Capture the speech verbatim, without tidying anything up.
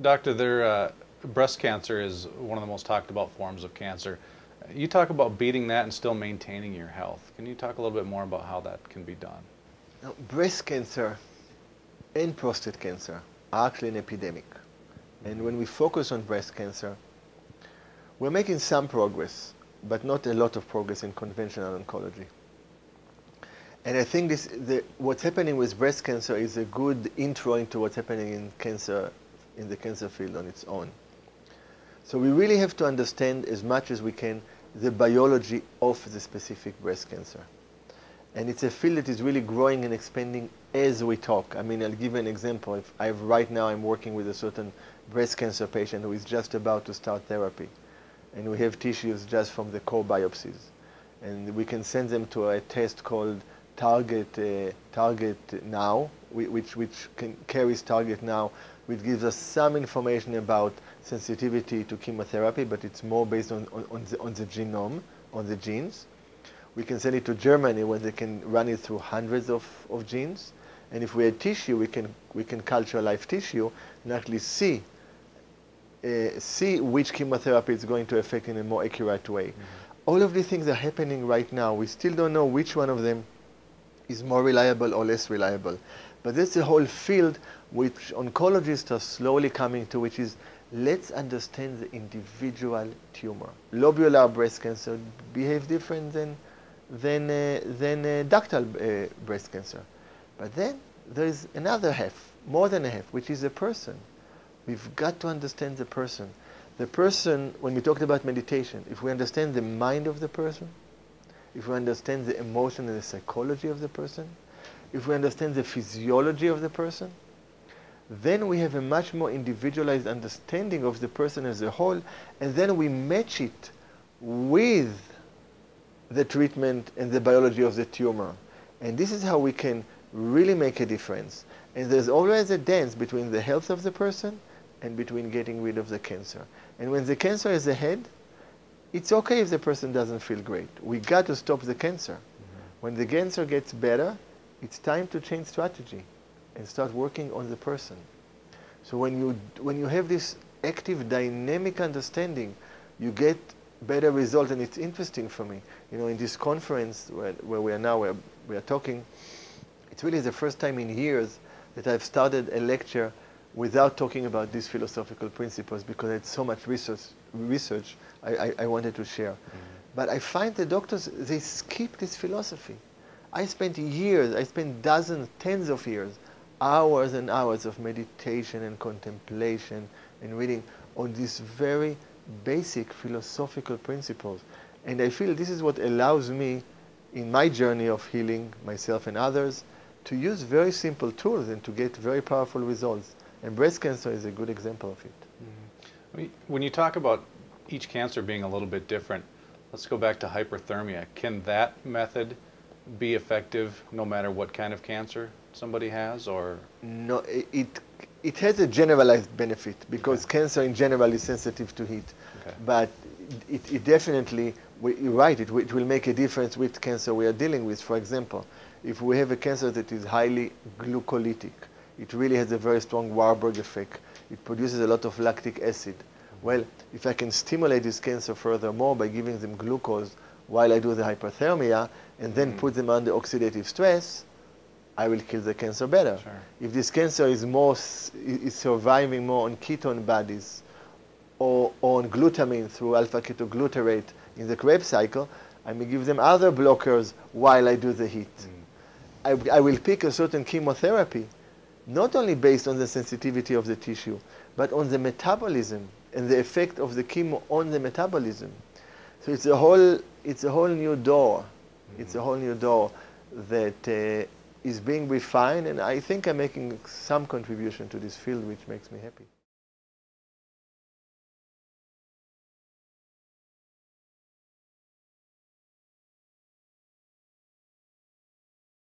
Doctor, there, uh, breast cancer is one of the most talked about forms of cancer. You talk about beating that and still maintaining your health. Can you talk a little bit more about how that can be done? Now, breast cancer and prostate cancer are actually an epidemic. And when we focus on breast cancer, we're making some progress, but not a lot of progress in conventional oncology. And I think this, the, what's happening with breast cancer is a good intro into what's happening in cancer, in the cancer field on its own. So we really have to understand as much as we can the biology of the specific breast cancer. And it's a field that is really growing and expanding as we talk. I mean, I'll give an example. If I've, right now I'm working with a certain breast cancer patient who is just about to start therapy. And we have tissues just from the core biopsies. And we can send them to a test called target, uh, target now, which, which can, carries target now, which gives us some information about sensitivity to chemotherapy, but it's more based on, on, on, the, on the genome, on the genes. We can send it to Germany where they can run it through hundreds of, of genes. And if we had tissue, we can, we can culture live tissue and actually see, uh, see which chemotherapy is going to affect in a more accurate way. Mm-hmm. All of these things are happening right now. We still don't know which one of them is more reliable or less reliable. But that's a whole field which oncologists are slowly coming to, which is let's understand the individual tumor. Lobular breast cancer behaves different than than, uh, than uh, ductal uh, breast cancer. But then there is another half, more than a half, which is a person. We've got to understand the person. The person, when we talked about meditation, if we understand the mind of the person, if we understand the emotion and the psychology of the person, if we understand the physiology of the person, then we have a much more individualized understanding of the person as a whole, and then we match it with the treatment and the biology of the tumor. And this is how we can really make a difference. And there's always a dance between the health of the person and between getting rid of the cancer. And when the cancer is ahead, it's okay if the person doesn't feel great. We got to stop the cancer. Mm-hmm. When the cancer gets better, it's time to change strategy and start working on the person. So when you, when you have this active, dynamic understanding, you get better result, and it's interesting for me. You know, in this conference where, where we are now, where we are talking, it's really the first time in years that I've started a lecture without talking about these philosophical principles, because I had so much research, research I, I, I wanted to share. Mm-hmm. But I find the doctors, they skip this philosophy. I spent years, I spent dozens, tens of years, hours and hours of meditation and contemplation and reading on this very basic philosophical principles. And I feel this is what allows me in my journey of healing myself and others to use very simple tools and to get very powerful results. And breast cancer is a good example of it. Mm-hmm. When you talk about each cancer being a little bit different, let's go back to hyperthermia. Can that method be effective no matter what kind of cancer somebody has? Or no, it It has a generalized benefit because okay. cancer in general is sensitive to heat. Okay. But it, it definitely, you're right, it, it will make a difference which cancer we are dealing with. For example, if we have a cancer that is highly glucolytic, it really has a very strong Warburg effect. It produces a lot of lactic acid. Well, if I can stimulate this cancer furthermore by giving them glucose while I do the hyperthermia and then mm-hmm. put them under oxidative stress, I will kill the cancer better. Sure. If this cancer is more is surviving more on ketone bodies or on glutamine through alpha-ketoglutarate in the Krebs cycle, I may give them other blockers while I do the heat. Mm. I, I will pick a certain chemotherapy, not only based on the sensitivity of the tissue, but on the metabolism and the effect of the chemo on the metabolism. So it's a whole, it's a whole new door. Mm. It's a whole new door that uh, is being refined, and I think I'm making some contribution to this field, which makes me happy.